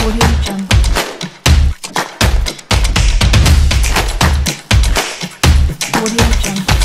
Audio Jungle.